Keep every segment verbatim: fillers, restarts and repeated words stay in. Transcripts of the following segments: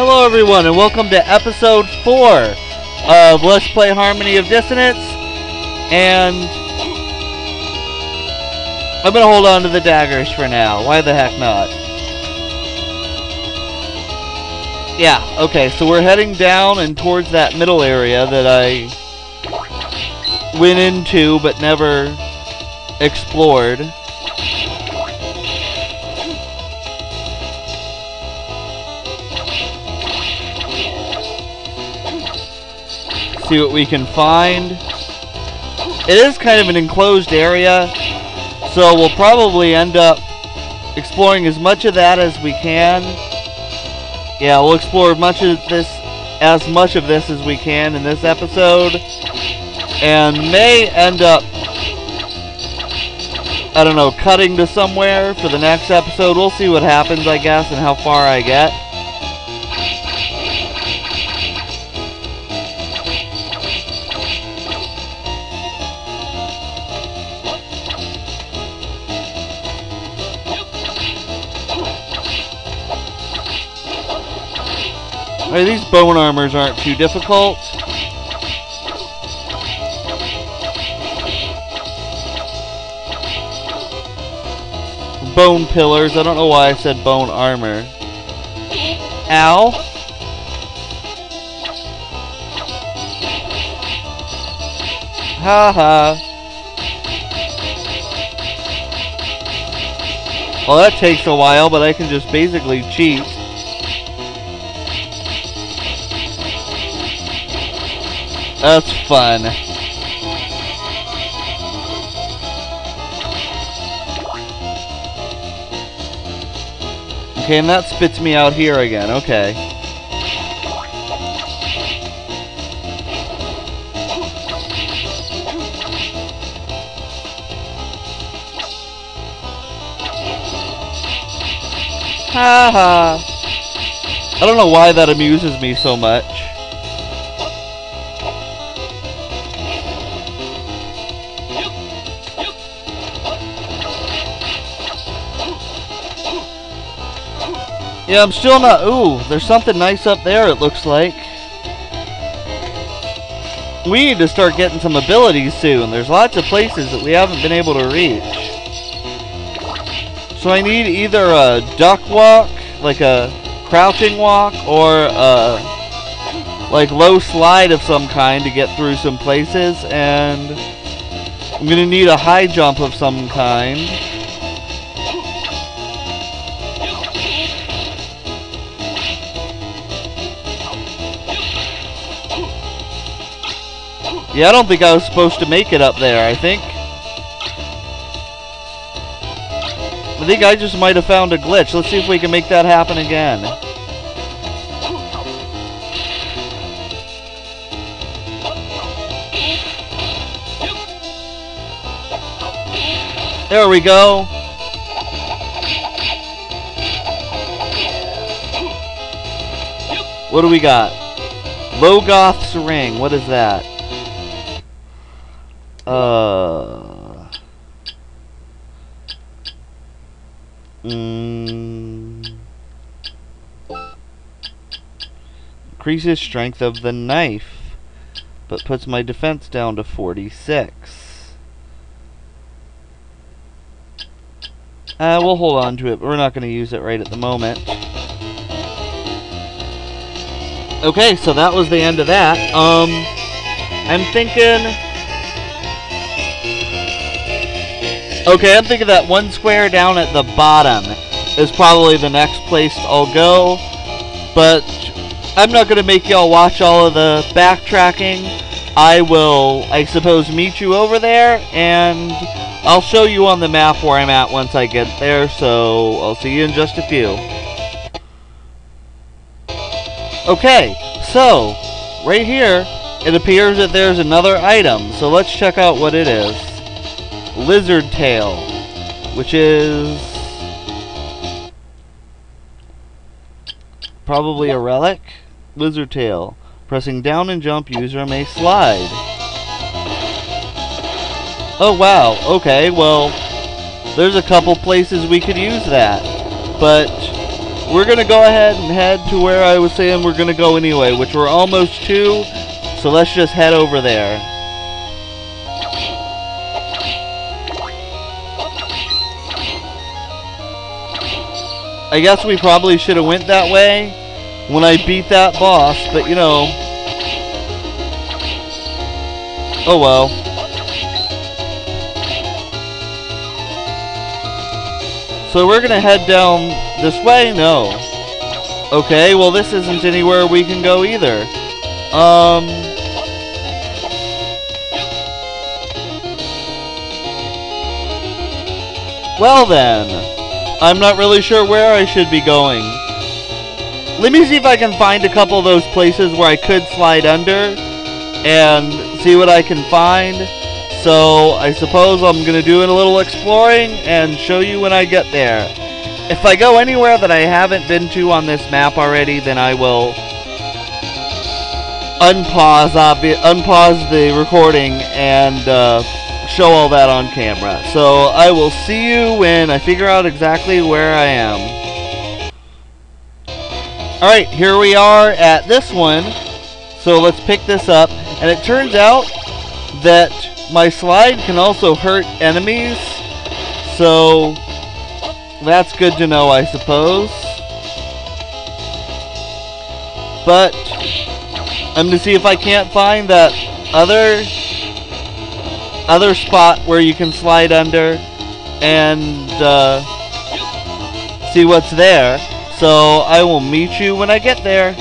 Hello everyone and welcome to episode four of Let's Play Harmony of Dissonance, and I'm gonna hold on to the daggers for now. Why the heck not? Yeah, okay, so we're heading down and towards that middle area that I went into but never explored. See what we can find. It is kind of an enclosed area, so we'll probably end up exploring as much of that as we can. Yeah, we'll explore much of this, as much of this as we can in this episode, and may end up, I don't know, cutting to somewhere for the next episode. We'll see what happens, I guess, and how far I get. Alright, these bone armors aren't too difficult. Bone pillars. I don't know why I said bone armor. Ow. Haha. Well, that takes a while, but I can just basically cheat. That's fun. Okay, and that spits me out here again. Okay. Haha. I don't know why that amuses me so much. Yeah, I'm still not... Ooh, there's something nice up there, it looks like. We need to start getting some abilities soon. There's lots of places that we haven't been able to reach. So I need either a duck walk, like a crouching walk, or a like low slide of some kind to get through some places. And I'm going to need a high jump of some kind. Yeah, I don't think I was supposed to make it up there, I think. I think I just might have found a glitch. Let's see if we can make that happen again. There we go. What do we got? Logoth's ring. What is that? Uh, mm, increases strength of the knife, but puts my defense down to forty-six. Uh, we'll hold on to it, but we're not going to use it right at the moment. Okay, so that was the end of that. Um, I'm thinking... Okay, I'm thinking that one square down at the bottom is probably the next place I'll go, but I'm not going to make y'all watch all of the backtracking. I will, I suppose, meet you over there, and I'll show you on the map where I'm at once I get there, so I'll see you in just a few. Okay, so, right here, it appears that there's another item, so let's check out what it is. Lizard Tail, which is probably a relic. Lizard Tail. Pressing down and jump, user may slide. Oh wow, okay, well, there's a couple places we could use that, but we're going to go ahead and head to where I was saying we're going to go anyway, which we're almost to, so let's just head over there. I guess we probably should have went that way when I beat that boss, but you know, oh well. So we're gonna head down this way? No. Okay, well this isn't anywhere we can go either. Um... Well then, I'm not really sure where I should be going. Let me see if I can find a couple of those places where I could slide under and see what I can find. So, I suppose I'm going to do a little exploring and show you when I get there. If I go anywhere that I haven't been to on this map already, then I will unpause, unpause the recording and uh, show all that on camera. So, I will see you when I figure out exactly where I am. Alright, here we are at this one. So, let's pick this up. And it turns out that my slide can also hurt enemies, so that's good to know, I suppose. But I'm going to see if I can't find that other other spot where you can slide under and uh, see what's there. So I will meet you when I get there.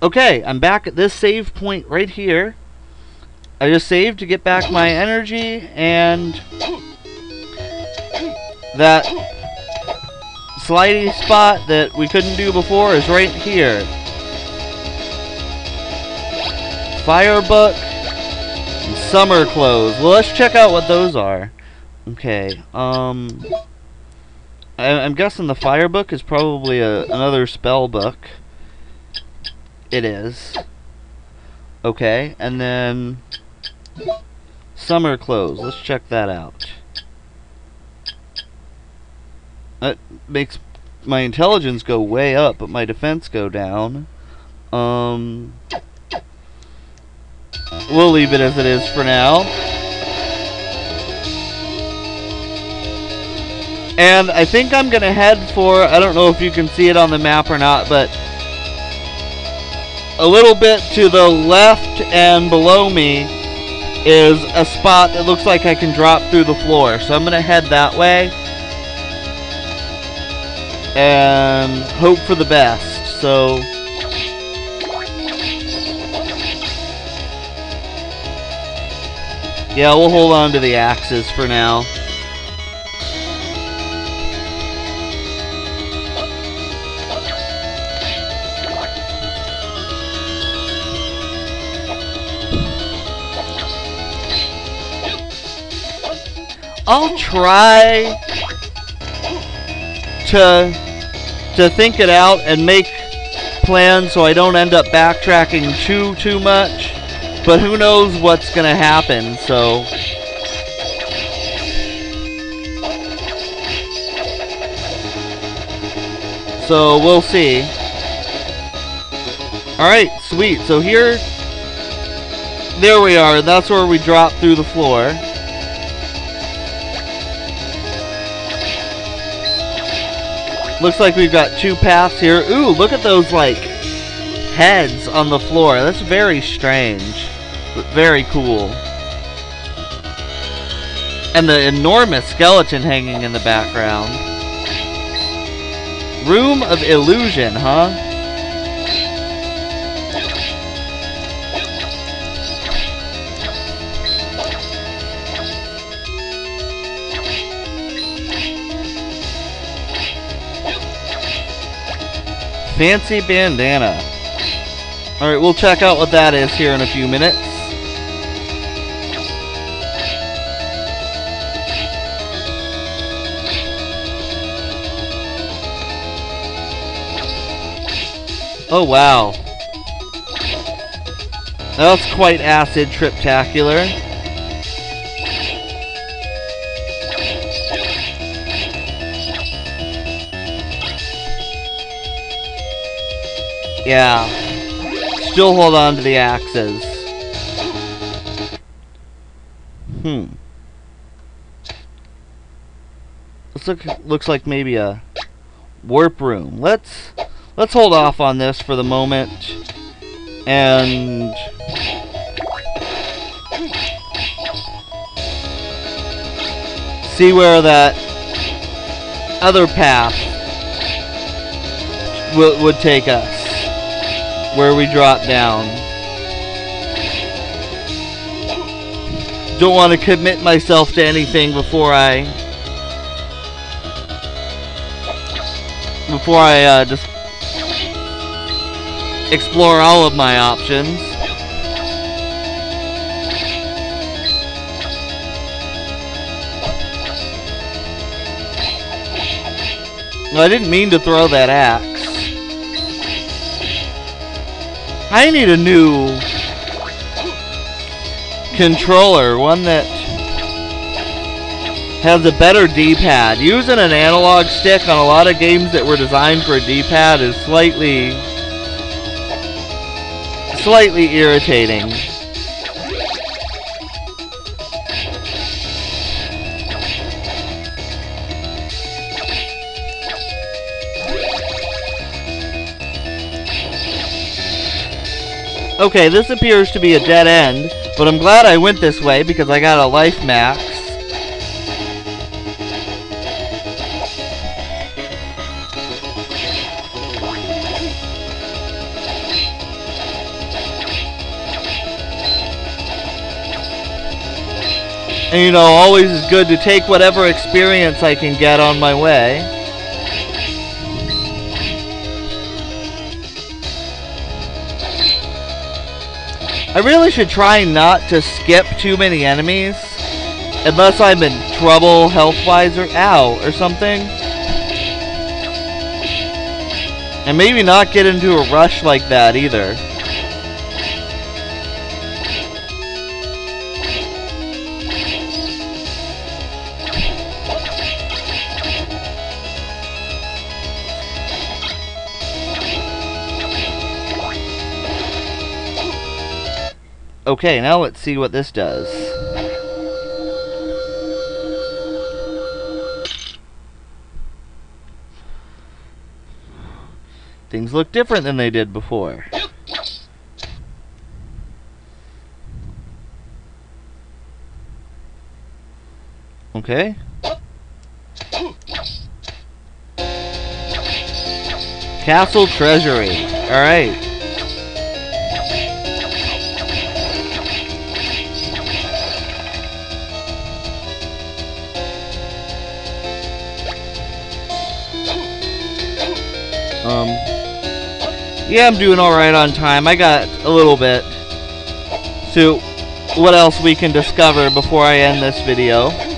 Okay, I'm back at this save point right here. I just saved to get back my energy, and that slidey spot that we couldn't do before is right here. Firebook and summer clothes. Well, let's check out what those are. Okay, um... I, I'm guessing the Firebook is probably a, another spell book. It is. Okay, and then summer clothes. Let's check that out. That makes my intelligence go way up, but my defense go down. Um, we'll leave it as it is for now. And I think I'm going to head for, I don't know if you can see it on the map or not, but a little bit to the left and below me is a spot that looks like I can drop through the floor. So I'm going to head that way and hope for the best. So yeah, we'll hold on to the axes for now. I'll try to, to think it out and make plans so I don't end up backtracking too, too much. But who knows what's going to happen, so So, we'll see. Alright, sweet. So here, there we are. That's where we drop through the floor. Looks like we've got two paths here. Ooh, look at those, like, heads on the floor. That's very strange, but very cool. And the enormous skeleton hanging in the background. Room of Illusion, huh? Fancy bandana. Alright, we'll check out what that is here in a few minutes. Oh, wow. That's quite acid triptacular. Yeah. Still hold on to the axes. Hmm. This look, looks like maybe a warp room. Let's let's hold off on this for the moment. And see where that other path w would take us, where we drop down. Don't want to commit myself to anything before I before I uh, just explore all of my options. No, I didn't mean to throw that axe. I need a new controller, one that has a better D-pad. Using an analog stick on a lot of games that were designed for a D-pad is slightly, slightly irritating. Okay, this appears to be a dead end, but I'm glad I went this way because I got a life max. And you know, always is good to take whatever experience I can get on my way. I really should try not to skip too many enemies, unless I'm in trouble health-wise or ow, or something. And maybe not get into a rush like that either. Okay, now let's see what this does. Things look different than they did before. Okay. Castle Treasury. Alright. Um, yeah, I'm doing alright on time. I got a little bit. So, what else we can discover before I end this video.